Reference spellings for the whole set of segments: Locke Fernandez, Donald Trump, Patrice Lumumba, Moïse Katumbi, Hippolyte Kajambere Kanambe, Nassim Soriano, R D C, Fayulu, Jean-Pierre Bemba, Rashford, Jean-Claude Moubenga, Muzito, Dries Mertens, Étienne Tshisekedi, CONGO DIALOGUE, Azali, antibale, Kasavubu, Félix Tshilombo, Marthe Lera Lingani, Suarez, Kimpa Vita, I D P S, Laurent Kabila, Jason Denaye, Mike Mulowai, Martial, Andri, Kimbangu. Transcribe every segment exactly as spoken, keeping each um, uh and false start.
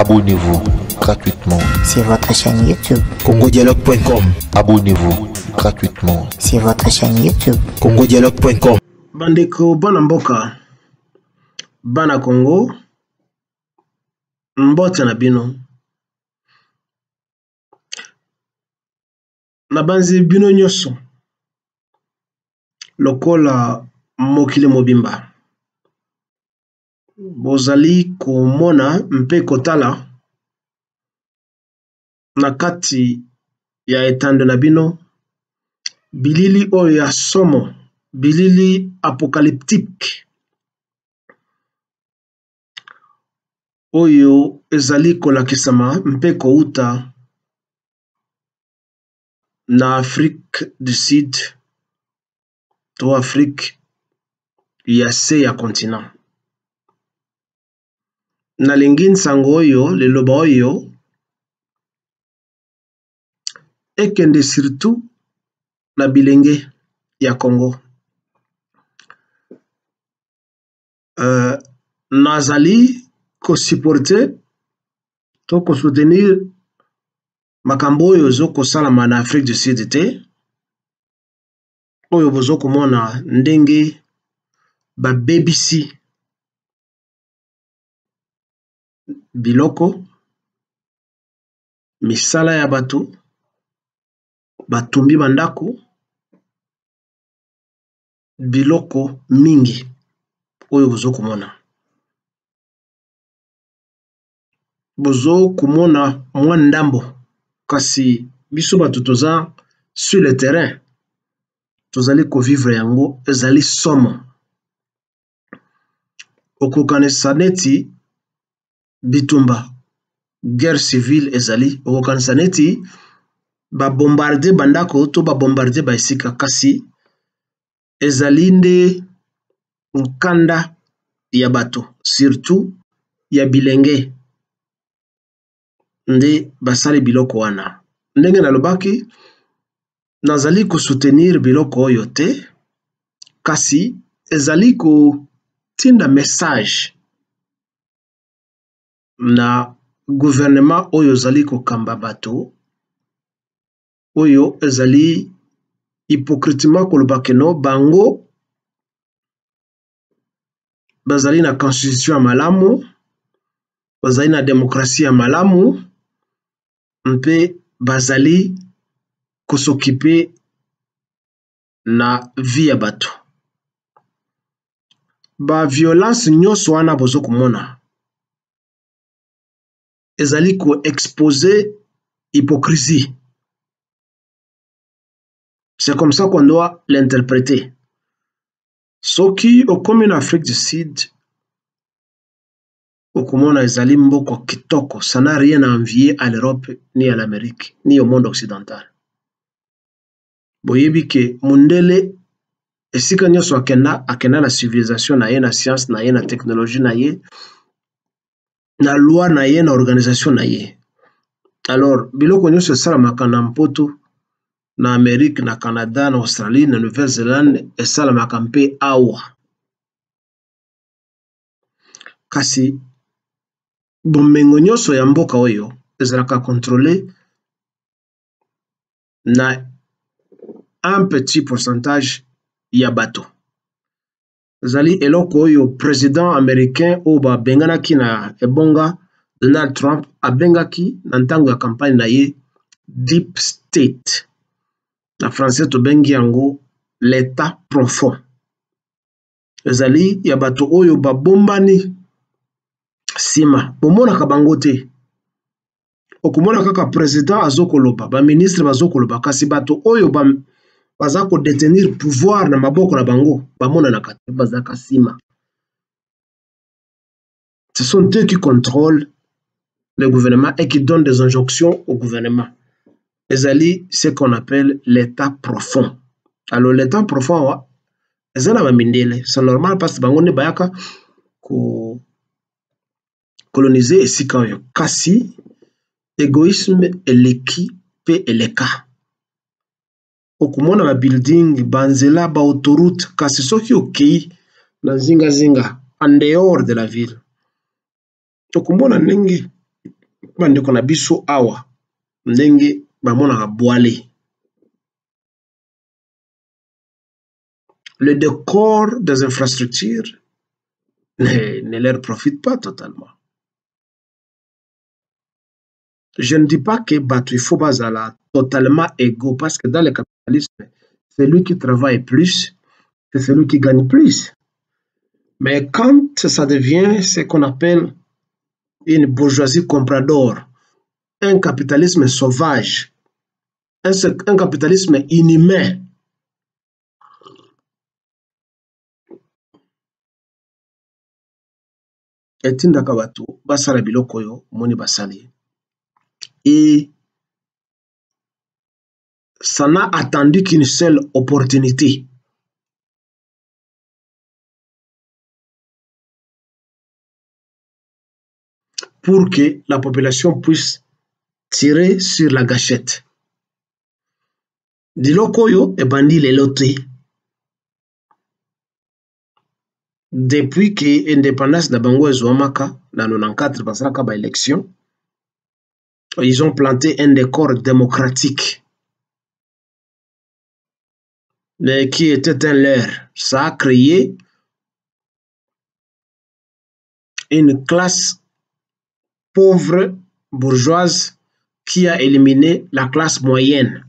Abonnez-vous gratuitement sur votre chaîne YouTube Congo Dialogue point com. Abonnez-vous gratuitement sur votre chaîne YouTube Congo Dialogue point com. Bandeko Banamboka Bana Congo Mbota na bino na banzi bino nyoso lokola mokili mobimba bozali komona mpe kotala na kati ya etando na bino bilili oyo ya somo bilili apocalyptique oyo ezali kolakisama mpe kouta na Afrique du Sud to Afrique ya se ya continent. Na lingin sango oyo liloba oyo ekende surtout na bilenge ya Congo. Euh, nazali ko supporter to ko soutenir makambo oyo zoko salama na Afrique du Sud te oyo bozoko mona ndenge ba babisi biloko misala ya bato batumbi bandako biloko mingi oyo bozoko mona bozoko mona mwa ndambo. Kasi biso bato toza sur le terrain, tozali kovivre yango ezali somo. Okokanisa neti bitumba guerre civile ezali, okokanisa neti ba bombarder bandako to ba bombarder ba esika kasi ezali nde nkanda ya bato surtout ya bilenge. Nde basali biloko wana. Ndenge nalobaki, nazali ko soutenir biloko oyo te, kasi ezali ko tinda message na gouvernement oyo zali ko kamba bato, oyo ezali hypocritement kolobakeno bango, bazali na constitution ya malamu, bazali na démocratie ya malamu, mpe bazali kosokipe na vie ya bato. Ba violence nyonso wana bozo komona ezali ko expose hypocrisie. C'est comme ça qu'on doit l'interpréter. Soki okomi na Afrique du Sud okomona ezali mboko kitoko, ça n'a rien à envier à l'Europe ni à l'Amérique ni au monde occidental. Boyebi ke mundele esika nyonso akenda akenda na civilisation na ye, na science na ye, na technologie na ye, na loi na ye, na organisation na ye. Alors biloko nyonso esalamaka na mpoto na Amérique, na Canada, na Australie, na Nouvelle-Zélande esalamaka mpe awa. Kasi bomengo nyonso ya mboka oyo ezalaka contrôler na un petit pourcentage ya bato. Zali eloko oyo président américain o ba benganaki na ebonga Donald Trump abengaki na ntango ya campagne na ye deep state. Na français to bengi yango l'état profond. Zali ya bato oyo ba bombani sima bomona kabangote okumona kaka président azokoloba ba ministre bazokoloba kasi bato oyo ba bazako détenir pouvoir na maboko na bango bamona na kati bazaka sima. Ce sont eux qui contrôlent le gouvernement et qui donnent des injonctions au gouvernement. Ezali ce qu'on appelle l'état profond. Alors l'état profond ezana ba mindele, c'est normal parce que bango ne bayaka ko coloniser esika oyo kasi égoïsme eleki pe eleka. Okumona ba building banzela ba autoroute kasi soki okei na zinga zinga en dehors de la ville. Okumona ningi bande ko na biso awa ndenge bamona boale. Le décor des infrastructures ne, ne leur profite pas totalement. Je ne dis pas que Batouy Fobazala totalement égaux, parce que dans le capitalisme, c'est lui qui travaille plus, c'est celui qui gagne plus. Mais quand ça devient ce qu'on appelle une bourgeoisie comprador, un capitalisme sauvage, un, un capitalisme inhumain, et tindaka bato basala biloko oyo moni basali et ça n'a attendu qu'une seule opportunité. Pour que la population puisse tirer sur la gâchette. Biloko oyo et bandi les lotés. Depuis que l'indépendance de Bango et Zouamaka, dans quatre-vingt-quatorze, parce qu'il y a élection, ils ont planté un décor démocratique, mais qui était un leurre. Ça a créé une classe pauvre bourgeoise qui a éliminé la classe moyenne.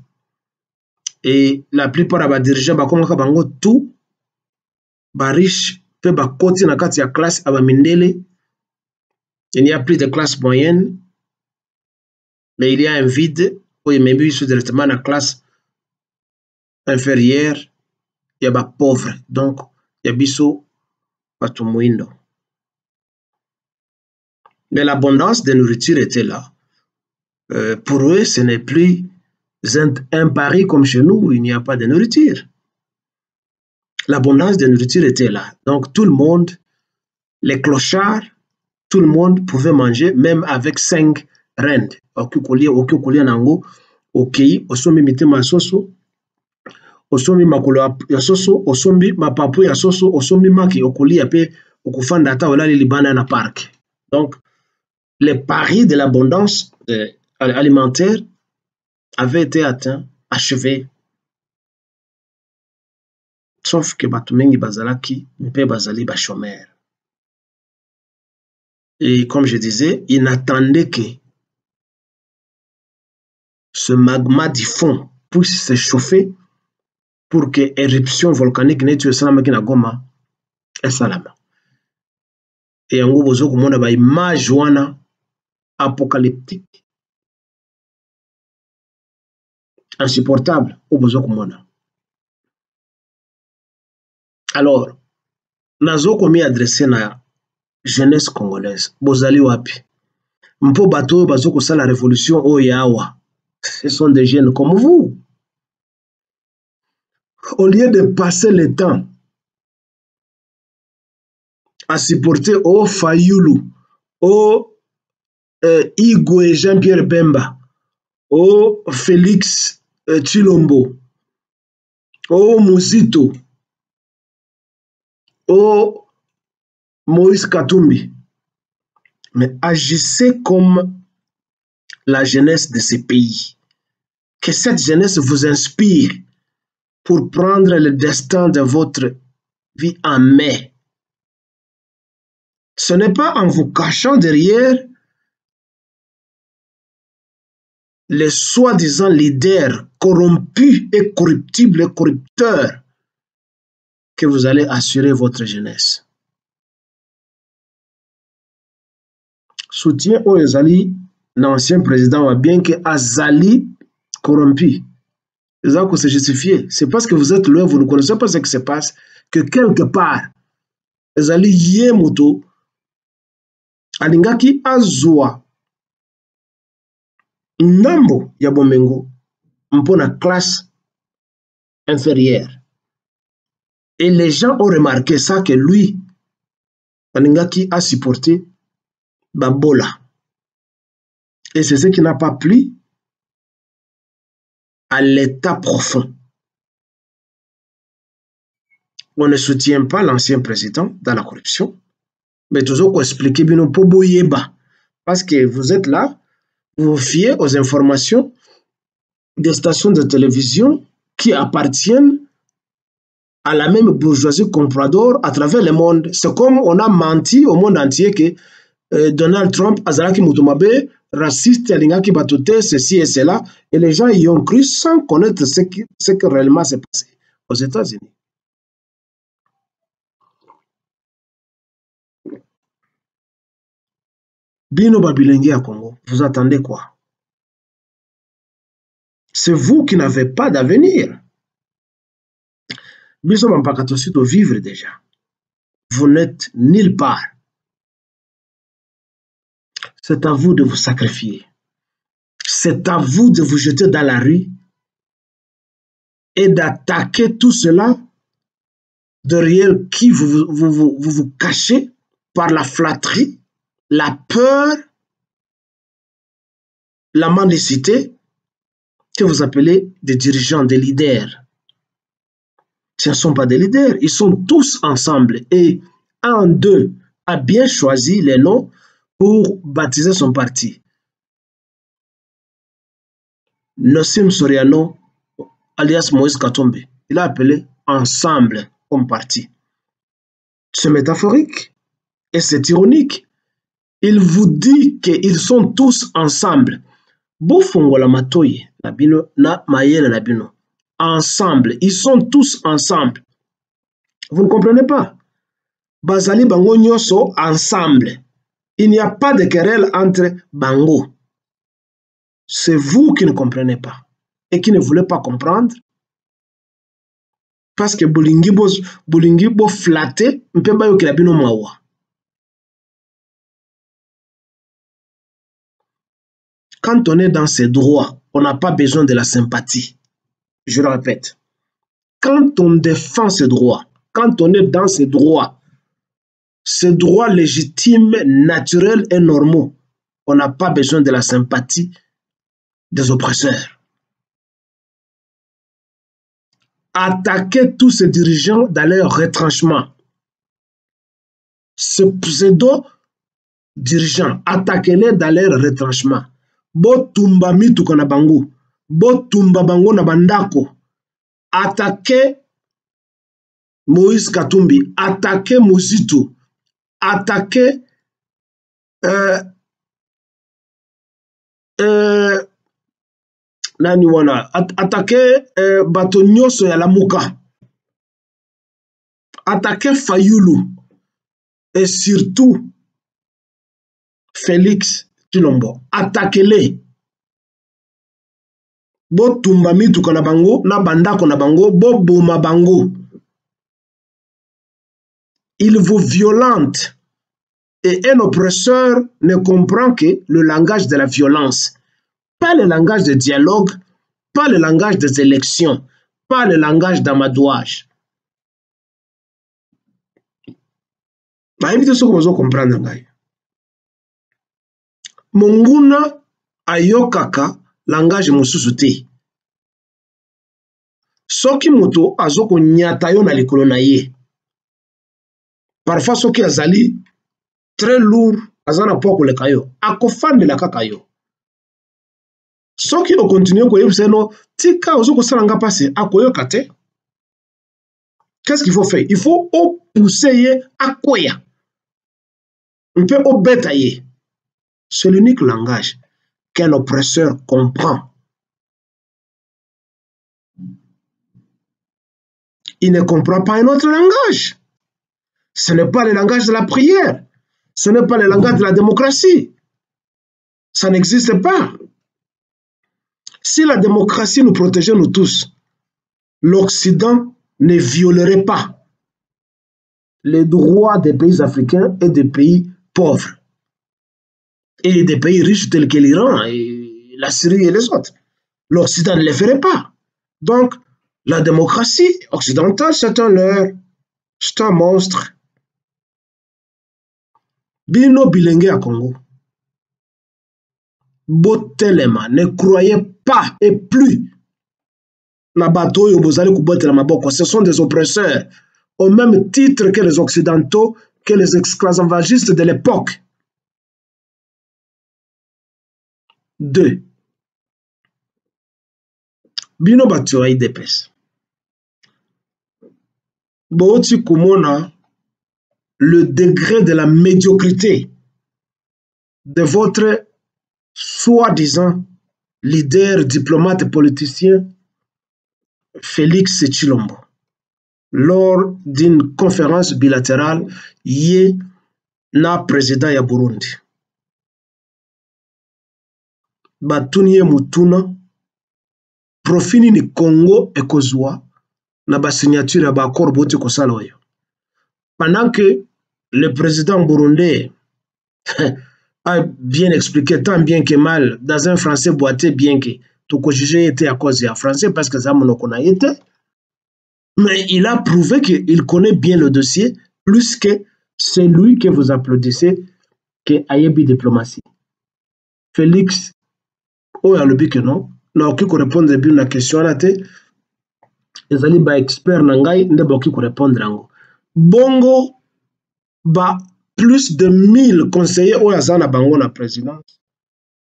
Et la plupart des dirigeants, tout, les riches, il n'y a plus de classe moyenne, mais il y a un vide où il y a directement la classe inférieure, il y a des pauvres. Donc, il y a des pauvres. Mais l'abondance de nourriture était là. Euh, pour eux, ce n'est plus un pari comme chez nous où il n'y a pas de nourriture. L'abondance de nourriture était là. Donc tout le monde, les clochards, tout le monde pouvait manger, même avec cinq rennes. Donc, les paris de l'abondance alimentaire avaient été atteints, achevés. Sauf que Batumengi Bazalaki ne peut Bazali Bachomer. Et comme je disais, il n'attendait que ce magma du fond puisse s'échauffer pour que l'éruption volcanique n'ait tué Salama Kina Goma et Salama. Et en gros, vous avez une image apocalyptique, insupportable, vous avez. Alors, nazo komi adressé na jeunesse congolaise. Bozali wapi. Mpo bato bazoko sa la révolution o yawa. Ce sont des jeunes comme vous. Au lieu de passer le temps à supporter au Fayulu, au euh, Igo et Jean-Pierre Bemba, au Félix euh, Tshilombo, au Muzito, oh, Moïse Katumbi. Mais agissez comme la jeunesse de ces pays. Que cette jeunesse vous inspire pour prendre le destin de votre vie en main. Ce n'est pas en vous cachant derrière les soi-disant leaders corrompus et corruptibles et corrupteurs que vous allez assurer votre jeunesse. Soutien au Azali, l'ancien président, bien que Azali corrompu. Ils ont se justifier. C'est parce que vous êtes loin, vous ne connaissez pas ce qui se passe, que quelque part, Azali Yemoto, Alingaki Azua, Nambo Yabomengo, Mpona classe inférieure. Et les gens ont remarqué ça, que lui, Aningaki a supporté Babola. Et c'est ce qui n'a pas plu à l'état profond. On ne soutient pas l'ancien président dans la corruption, mais toujours qu'on explique, parce que vous êtes là, vous fiez aux informations des stations de télévision qui appartiennent à la même bourgeoisie comprador à travers le monde. C'est comme on a menti au monde entier que euh, Donald Trump, Azalaki Mutumabe, raciste, Alingaki Batute, ceci et cela, et les gens y ont cru sans connaître ce qui, ce qui réellement s'est passé aux États-Unis. Bino Babilenge à Congo, vous attendez quoi? C'est vous qui n'avez pas d'avenir. Biso Bampakato Sito vivre déjà. Vous n'êtes nulle part. C'est à vous de vous sacrifier. C'est à vous de vous jeter dans la rue et d'attaquer tout cela derrière qui vous vous, vous, vous vous cachez par la flatterie, la peur, la mendicité que vous appelez des dirigeants, des leaders. Ce ne sont pas des leaders, ils sont tous ensemble et un d'eux a bien choisi les noms pour baptiser son parti. Nassim Soriano, alias Moïse Katumbi, il a appelé ensemble comme parti. C'est métaphorique et c'est ironique. Il vous dit qu'ils sont tous ensemble. Ensemble, ils sont tous ensemble. Vous ne comprenez pas? Bazali Bango Nyoso ensemble. Il n'y a pas de querelle entre Bango. C'est vous qui ne comprenez pas et qui ne voulez pas comprendre. Parce que Bolingibo Bolingibo flatté, Mpemba Yokilabino Mawa. Quand on est dans ses droits, on n'a pas besoin de la sympathie. Je le répète. Quand on défend ses droits, quand on est dans ses droits, ses droits légitimes, naturels et normaux, on n'a pas besoin de la sympathie des oppresseurs. Attaquer tous ces dirigeants dans leur retranchement. Ces pseudo-dirigeants, attaquez-les dans leur retranchement. Botumba mituka na bango, botumba bango na bandako. Attaquez Moïse Katumbi, attaquez Muzito, attaquez euh, euh, nani wana, attaquez euh, bato nyonso ya lamuka, attaquez Fayulu et surtout Félix Tshilombo, attaquez-les. Bo tumba mituka na bango, na bandako na bango, bo boma bango. Ils vous violentent. Et un oppresseur ne comprend que le langage de la violence. Pas le langage de dialogue, pas le langage des élections, pas le langage d'amadouage. Ma invite ce que vous comprendre, Ngaï. Monguna ayokaka langage mususu te. Soki moto azoko nyata yo na likolo na ye. Parfois soki azali très lourd azana poko le kayo, akofandela kaka yo. Soki o continue ko yebisa no tika ozoko salanga passer akoyoka te. Qu'est-ce qu'il faut faire? Il faut o pousser ye akoya. On peut o beta ye. C'est l'unique langage qu'un oppresseur comprend. Il ne comprend pas un autre langage. Ce n'est pas le langage de la prière. Ce n'est pas le langage de la démocratie. Ça n'existe pas. Si la démocratie nous protégeait, nous tous, l'Occident ne violerait pas les droits des pays africains et des pays pauvres. Et des pays riches tels que l'Iran, et la Syrie et les autres. L'Occident ne les ferait pas. Donc, la démocratie occidentale, c'est un leurre, c'est un monstre. Bino bilingue à Congo. Botelema, ne croyez pas et plus. Ce sont des oppresseurs, au même titre que les Occidentaux, que les esclavagistes de l'époque. Deux. Bino batu wa I D P S. Bauti kumona le degré de la médiocrité de votre soi-disant leader, diplomate et politicien Félix Tshilombo lors d'une conférence bilatérale hier na président ya Burundi. Batunye mutuna profini ni Congo et Kozwa na ba signature ya bakor boti kosaloyo. Pendant que le président burundais a bien expliqué tant bien que mal dans un français boité bien que tout que jugé était à cause d'un français parce que ça mon connait, mais il a prouvé qu'il connaît bien le dossier plus que c'est lui que vous applaudissez qui a eu diplomatie. Félix, oh, il a le but que non. Il n'a aucun répondre bien la question. Les alliés ba experts n'angai ne ba aucun répondre ango. Bongo ba plus de mille conseillers au hasard na bango na présidence.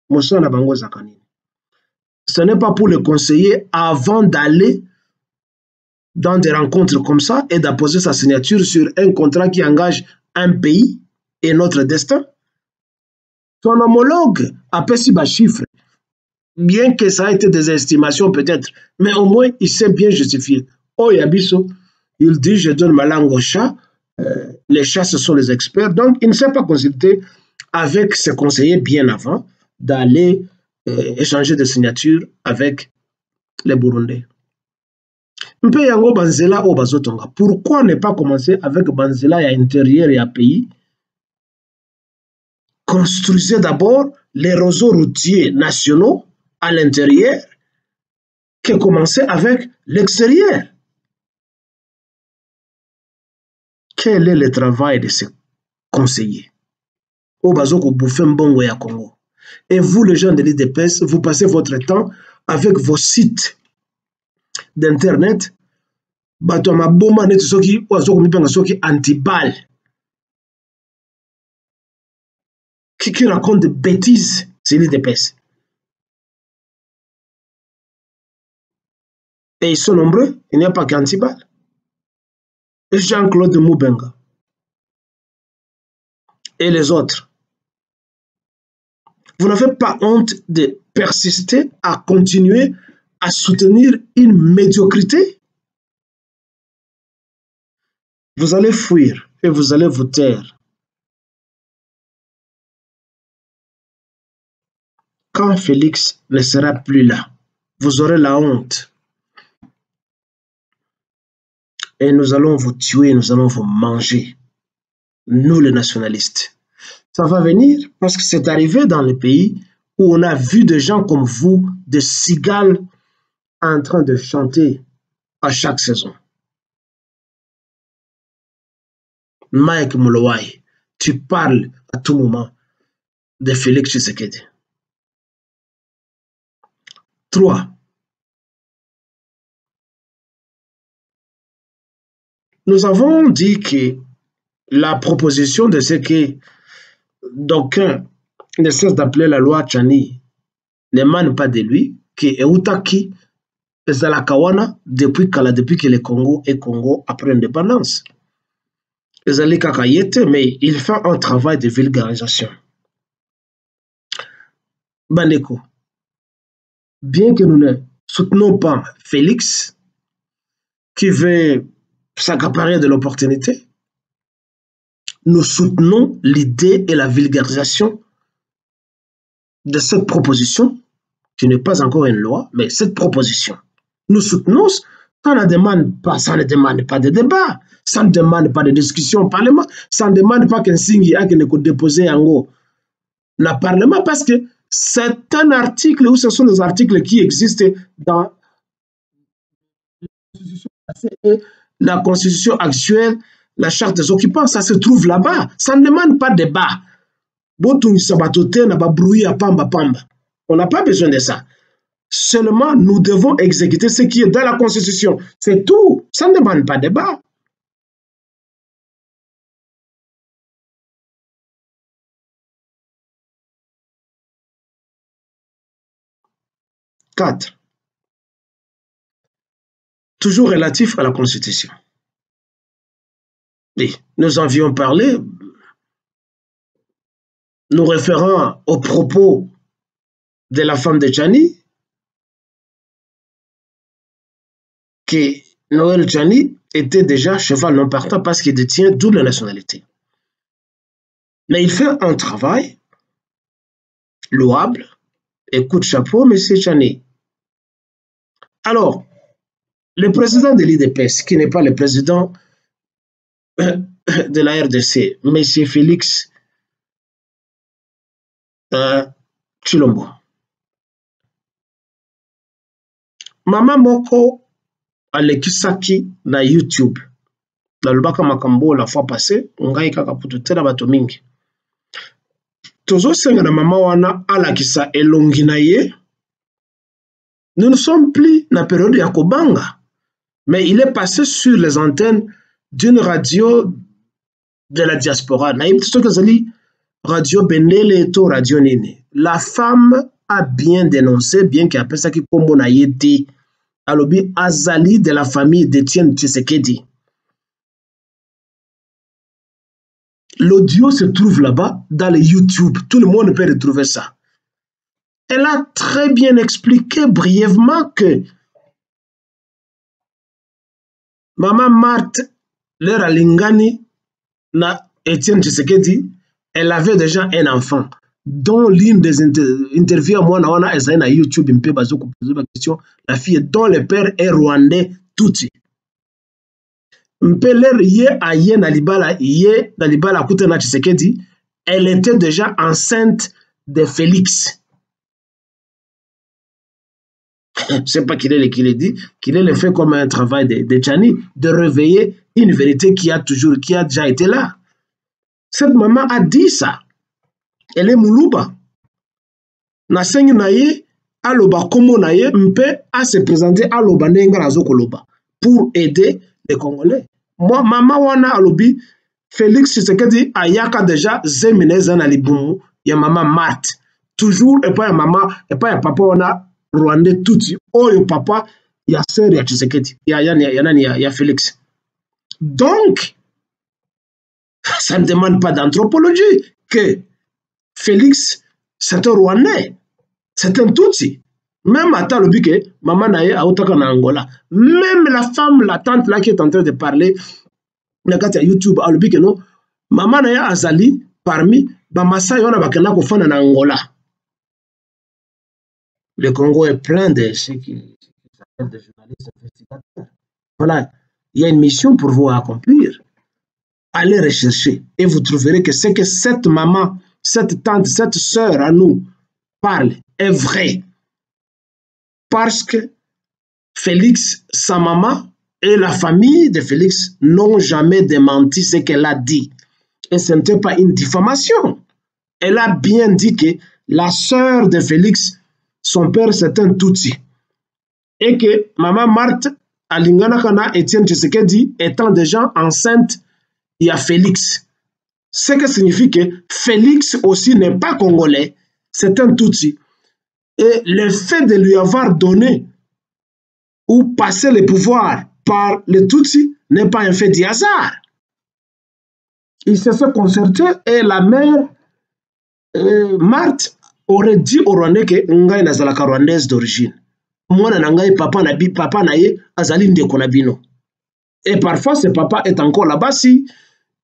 Monsieur na bango zakani. Ce n'est pas pour les conseillers avant d'aller dans des rencontres comme ça et d'apposer sa signature sur un contrat qui engage un pays et notre destin. Son homologue a pesé bas chiffre, bien que ça a été des estimations peut-être, mais au moins il s'est bien justifié. Oh Yabiso, il dit je donne ma langue au chat, euh, les chats ce sont les experts, donc il ne s'est pas consulté avec ses conseillers bien avant d'aller euh, échanger des signatures avec les Burundais. Pourquoi ne pas commencer avec Banzela à l'intérieur et à pays? Construisez d'abord les réseaux routiers nationaux à l'intérieur que commencer avec l'extérieur. Quel est le travail de ces conseillers? Et vous, les gens de l'I D P S, vous passez votre temps avec vos sites d'internet, bato ma bomba net soki wazo komipanga soki antibale qui qui raconte des bêtises, c'est l'I D P S. Et ils sont nombreux, il n'y a pas qu'antibale. Et Jean-Claude Moubenga et les autres. Vous n'avez pas honte de persister à continuer à soutenir une médiocrité? Vous allez fuir et vous allez vous taire. Quand Félix ne sera plus là, vous aurez la honte. Et nous allons vous tuer, nous allons vous manger. Nous les nationalistes. Ça va venir parce que c'est arrivé dans les pays où on a vu des gens comme vous, des cigales, en train de chanter à chaque saison. Mike Mulowai, tu parles à tout moment de Félix Tshisekedi. Trois. Nous avons dit que la proposition de ce que d'aucuns ne cesse d'appeler la loi Tchani n'émane pas de lui, qui est Outaki, Ezalakawana depuis Kala, depuis que le Congo est Congo après l'indépendance. Ezalekakayete, mais il fait un travail de vulgarisation. Baneko, bien que nous ne soutenons pas Félix, qui veut s'accaparer de l'opportunité, nous soutenons l'idée et la vulgarisation de cette proposition, qui n'est pas encore une loi, mais cette proposition. Nous soutenons, ça ne demande pas, ça ne demande pas de débat, ça ne demande pas de discussion au Parlement, ça ne demande pas qu'un signe a qu'une déposé en haut dans le Parlement, parce que c'est un article, ou ce sont des articles qui existent dans la Constitution actuelle, la Charte des occupants, ça se trouve là-bas, ça ne demande pas de débat. On n'a pas besoin de ça. Seulement, nous devons exécuter ce qui est dans la Constitution. C'est tout. Ça ne demande pas de débat. quatre. Toujours relatif à la Constitution. Et nous avions parlé, nous référant aux propos de la femme de Tchani, que Noël Tchani était déjà cheval non partant parce qu'il détient double nationalité. Mais il fait un travail louable et coup de chapeau, M. Tchani. Alors, le président de l'I D P S, qui n'est pas le président de la R D C, M. Félix euh, Tshilombo. Mama Moko alekisaki na YouTube. Dans le bac à Makambo, la fois passée, on a eu kakaputu tela batomingi. Tozo senga na mama wana alakisa elongi na ye. Nous ne sommes plus dans la période de Yakobanga, mais il est passé sur les antennes d'une radio de la diaspora. Radio Benele to radio Nene. La femme a bien dénoncé, bien qu'elle appelle ça qui combo na yeti. Alobi Azali de la famille d'Étienne Tshisekedi. L'audio se trouve là-bas dans les YouTube. Tout le monde peut retrouver ça. Elle a très bien expliqué brièvement que Maman Marthe Lera Lingani na Étienne Tshisekedi, elle avait déjà un enfant, dont l'une des inter interviews, moi, na est sur YouTube, un peu basée sur la question, la fille dont le père est rwandais, tout de suite. Elle était déjà enceinte de Félix. Je ne sais pas qui est le qui le dit, qui est le fait comme un travail de, de Tchani, de réveiller une vérité qui a toujours, qui a déjà été là. Cette maman a dit ça. Elle est Moulouba. Nasengi naye, aloba komo naye, mpe a se présenter aloba nenga na zokoloba pour aider les Congolais. Moi, maman wana alobi, Félix Tshisekedi ayaka déjà zemineza na libumu ya maman Marthe. Toujours, et pas ya maman, et pas ya papa wana Rwandais touti, oh ya papa ya sœur ya Tshisekedi, ya ya ya ya ya ya Félix. Donc, ça ne demande pas d'anthropologie que Félix, c'est un Rwandais, c'est un Tutsi. Même à Talobike, maman nae a autant qu'en Angola. Même la femme, la tante là qui est en train de parler, à YouTube, à Lobike, non. Maman nae a Azali parmi Bamasa yona bakena kofana en Angola. Le Congo est plein de ceux qui s'appellent des journalistes investigateurs. Voilà, il y a une mission pour vous à accomplir. Allez rechercher et vous trouverez que ce que cette maman, cette tante, cette sœur à nous parle est vrai. Parce que Félix, sa maman et la famille de Félix n'ont jamais démenti ce qu'elle a dit. Et ce n'était pas une diffamation. Elle a bien dit que la sœur de Félix, son père, c'est un Tutsi. Et que maman Marthe Alinganakana Étienne Tshisekedi étant déjà enceinte, il y a Félix. Ce que signifie que Félix aussi n'est pas congolais. C'est un Tutsi. Et le fait de lui avoir donné ou passé le pouvoir par le Tutsi n'est pas un fait de hasard. Il se fait concerter et la mère euh, Marthe aurait dit au Rwandais que Ngai nazalaka rwandaise d'origine. Mwana na ngai papa na bi papa na ye azali nde konabino. Et parfois ce papa est encore là-bas si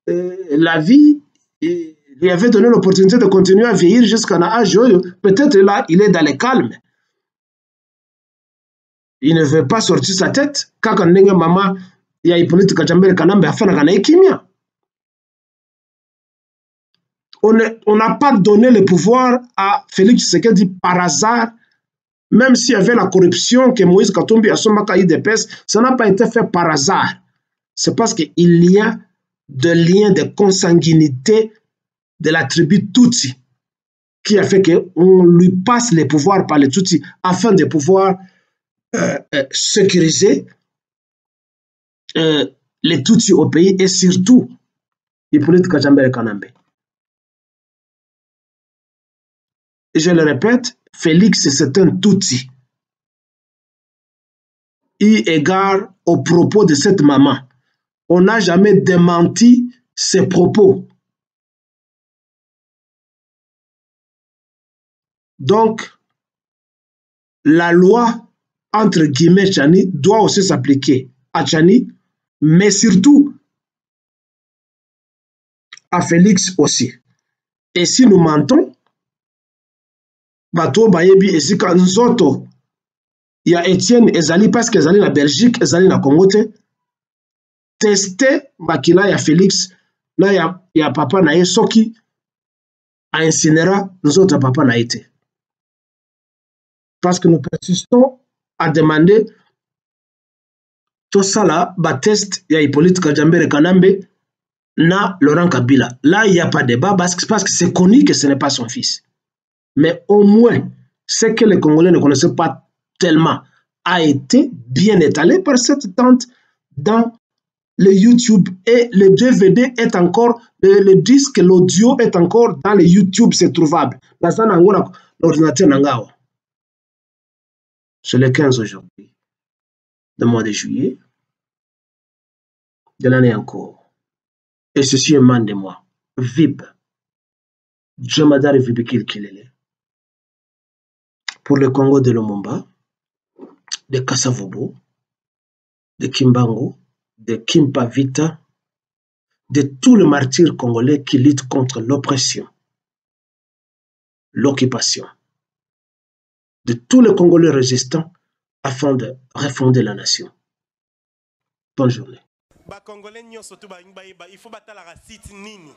Euh, la vie euh, lui avait donné l'opportunité de continuer à vieillir jusqu'à un âge. Peut-être là, il est dans le calme. Il ne veut pas sortir sa tête. On n'a pas donné le pouvoir à Félix Tshisekedi par hasard, même s'il y avait la corruption que Moïse Katumbi a sommaka I D P S, ça n'a pas été fait par hasard. C'est parce qu'il y a de liens de consanguinité de la tribu Tutsi qui a fait qu'on lui passe les pouvoirs par les Tutsi afin de pouvoir euh, euh, sécuriser euh, les Tutsi au pays et surtout Hippolyte Kajambere Kanambe. Je le répète, Félix c'est un Tutsi. eu égard aux propos de cette maman. On n'a jamais démenti ses propos. Donc, la loi, entre guillemets, Tshani, doit aussi s'appliquer à Tshani, mais surtout à Félix aussi. Et si nous mentons, bato bayebi et si quand nous autres, il y a Étienne et Zali parce qu'ils allaient la Belgique, ils allaient la Congo, tester, il y a Félix, là il y a papa naïe, soki a incinéré, nous autres papa naïe. Parce que nous persistons à demander tout ça là, bah test, il y a Hippolyte Kadjambere Kanambe, na Laurent Kabila. Là, il n'y a pas de débat parce que c'est connu que ce n'est pas son fils. Mais au moins, ce que les Congolais ne connaissaient pas tellement a été bien étalé par cette tante dans le YouTube. Et le D V D est encore, le, le disque, l'audio est encore dans le YouTube, c'est trouvable. L'ordinateur c'est le quinze aujourd'hui, le mois de juillet, de l'année encore. Et ceci émane de moi. Vib. Jemadar Vibikil Kilele. Pour le Congo de Lumumba, de Kasavubu, de Kimbangu, de Kimpa Vita, de tous les martyrs congolais qui luttent contre l'oppression, l'occupation, de tous les Congolais résistants afin de refonder la nation. Bonne journée. Il faut battre la racine nini.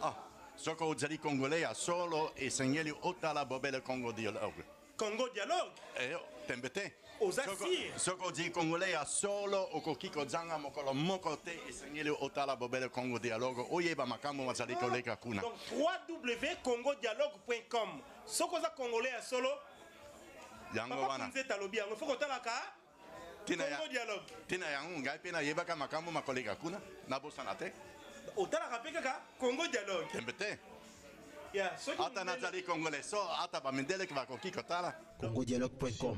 Ah, ce que vous avez congolais à solo et seigneur autant la bobelle Congo dialogue. Congo dialogue. Eh, t'embêtez. Aux assis. Ce que vous congolais à solo au coquille kozanga mokolo mokote et seigneur autant la bobelle Congo dialogue. Oyeba makambo mazali koleka kuna. Donc w w w point congo dialogue point com. Ce que vous congolais à solo. Yango wana. Vous êtes à lobby, faut que la ka. Tina dialogue. Tina yangunga ipena yeba kama kambo makolega kuna na bosana te. Otala rapeka ka Congo dialogue. Tembete. Ya, so ki. Ata nazali congolais so ata ba mendele ki va kokikotala. congo dialogue point com